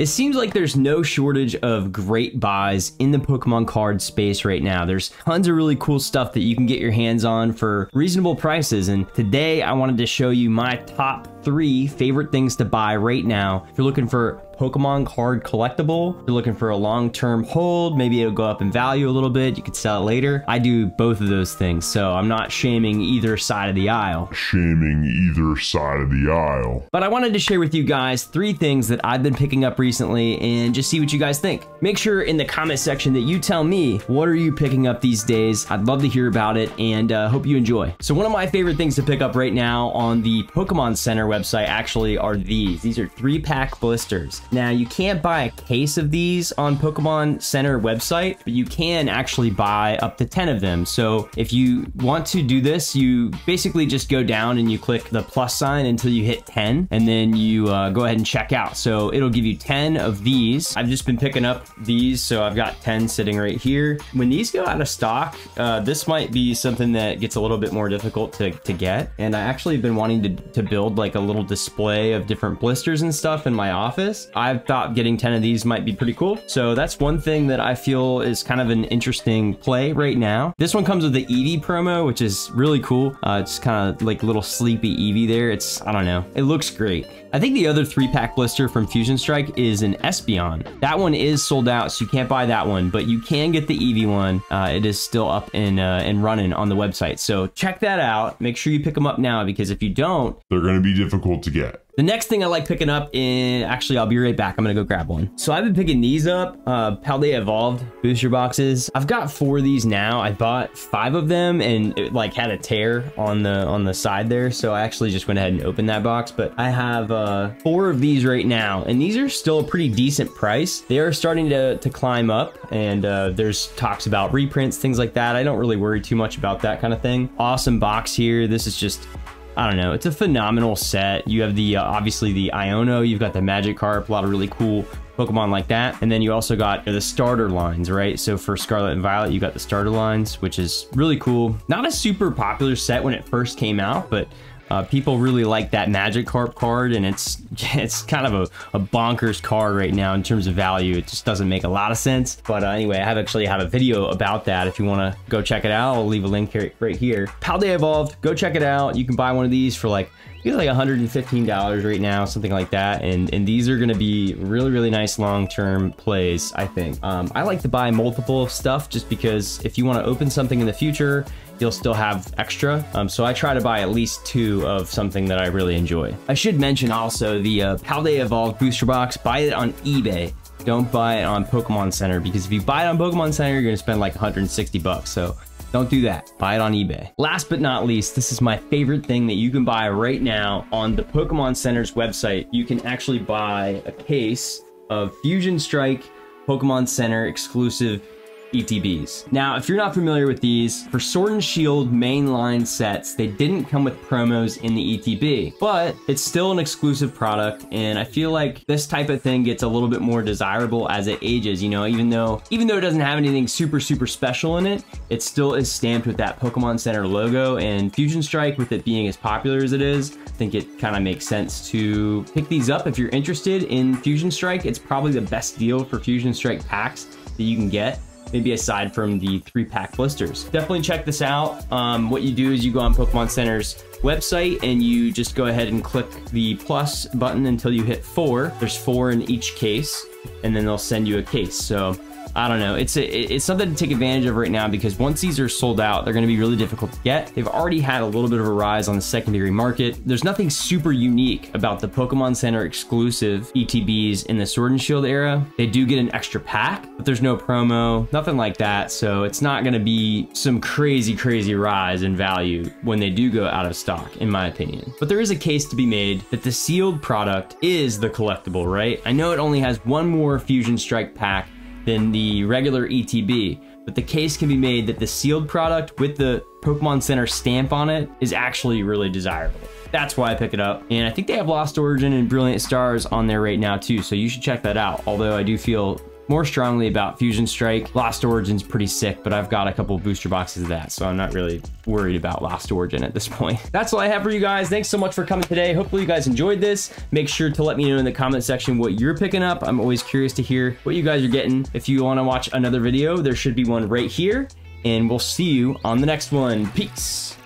It seems like there's no shortage of great buys in the Pokemon card space right now. There's tons of really cool stuff that you can get your hands on for reasonable prices, and today I wanted to show you my top 3 favorite things to buy right now. If you're looking for Pokemon card collectible, if you're looking for a long-term hold, maybe it'll go up in value a little bit, you could sell it later. I do both of those things, so I'm not shaming either side of the aisle. But I wanted to share with you guys 3 things that I've been picking up recently and just see what you guys think. Make sure in the comment section that you tell me, what are you picking up these days? I'd love to hear about it, and hope you enjoy. So one of my favorite things to pick up right now on the Pokemon Center website actually are these. These are 3-pack blisters. Now, you can't buy a case of these on Pokemon Center website, but you can actually buy up to 10 of them. So if you want to do this, you basically just go down and you click the plus sign until you hit 10, and then you go ahead and check out. So it'll give you 10 of these. I've just been picking up these, so I've got 10 sitting right here. When these go out of stock, this might be something that gets a little bit more difficult to get. And I actually have been wanting to build like a little display of different blisters and stuff in my office. I thought getting 10 of these might be pretty cool. So that's one thing that I feel is kind of an interesting play right now. This one comes with the Eevee promo, which is really cool. It's kind of like little sleepy Eevee there. It's, I don't know, it looks great. I think the other 3-pack blister from Fusion Strike is an Espeon. That one is sold out, so you can't buy that one, but you can get the Eevee one. It is still up and running on the website. So check that out. Make sure you pick them up now, because if you don't, they're going to be difficult to get. The next thing I like picking up, and actually I'll be right back, I'm gonna go grab one. So I've been picking these up, Paldea Evolved booster boxes. I've got 4 of these now. I bought 5 of them and it like had a tear on the side there, so I actually just went ahead and opened that box. But I have 4 of these right now, and these are still a pretty decent price. They are starting to climb up, and there's talks about reprints, things like that. I don't really worry too much about that kind of thing. Awesome box here. This is just, I don't know, it's a phenomenal set. You have the obviously the Iono, you've got the Magikarp, a lot of really cool Pokemon like that. And then you also got the starter lines, right? So for Scarlet and Violet, you got the starter lines, which is really cool. Not a super popular set when it first came out, but people really like that Magikarp card, and it's kind of a bonkers card right now in terms of value. It just doesn't make a lot of sense. But anyway, I have actually had a video about that. If you want to go check it out, I'll leave a link right here. Paldea Evolved, go check it out. You can buy one of these for like, I think it's like $115 right now, something like that. And these are gonna be really, really nice long-term plays, I think. I like to buy multiple of stuff just because if you wanna open something in the future, you'll still have extra. So I try to buy at least 2 of something that I really enjoy. I should mention also the Paldea Evolved booster box, buy it on eBay. Don't buy it on Pokemon Center, because if you buy it on Pokemon Center, you're gonna spend like 160 bucks. So don't do that. Buy it on eBay. Last but not least, this is my favorite thing that you can buy right now on the Pokemon Center's website. You can actually buy a case of Fusion Strike Pokemon Center exclusive ETBs. Now, if you're not familiar with these, for Sword and Shield mainline sets, they didn't come with promos in the ETB, but it's still an exclusive product, and I feel like this type of thing gets a little bit more desirable as it ages, you know, even though it doesn't have anything super, super special in it, it still is stamped with that Pokemon Center logo, and Fusion Strike, with it being as popular as it is, I think it kind of makes sense to pick these up if you're interested in Fusion Strike. It's probably the best deal for Fusion Strike packs that you can get, maybe aside from the 3-pack blisters. Definitely check this out. What you do is you go on Pokemon Center's website and you just go ahead and click the plus button until you hit 4. There's 4 in each case, and then they'll send you a case. So I don't know, it's something to take advantage of right now, because once these are sold out, they're gonna be really difficult to get. They've already had a little bit of a rise on the secondary market. There's nothing super unique about the Pokemon Center exclusive ETBs in the Sword and Shield era. They do get an extra pack, but there's no promo, nothing like that. So it's not gonna be some crazy, crazy rise in value when they do go out of stock, in my opinion. But there is a case to be made that the sealed product is the collectible, right? I know it only has one more Fusion Strike pack than the regular ETB, but the case can be made that the sealed product with the Pokemon Center stamp on it is actually really desirable. That's why I pick it up. And I think they have Lost Origin and Brilliant Stars on there right now too, so you should check that out. Although I do feel more strongly about Fusion Strike. Lost Origin's pretty sick, but I've got a couple booster boxes of that, so I'm not really worried about Lost Origin at this point. That's all I have for you guys. Thanks so much for coming today. Hopefully you guys enjoyed this. Make sure to let me know in the comment section what you're picking up. I'm always curious to hear what you guys are getting. If you want to watch another video, there should be one right here, and we'll see you on the next one. Peace.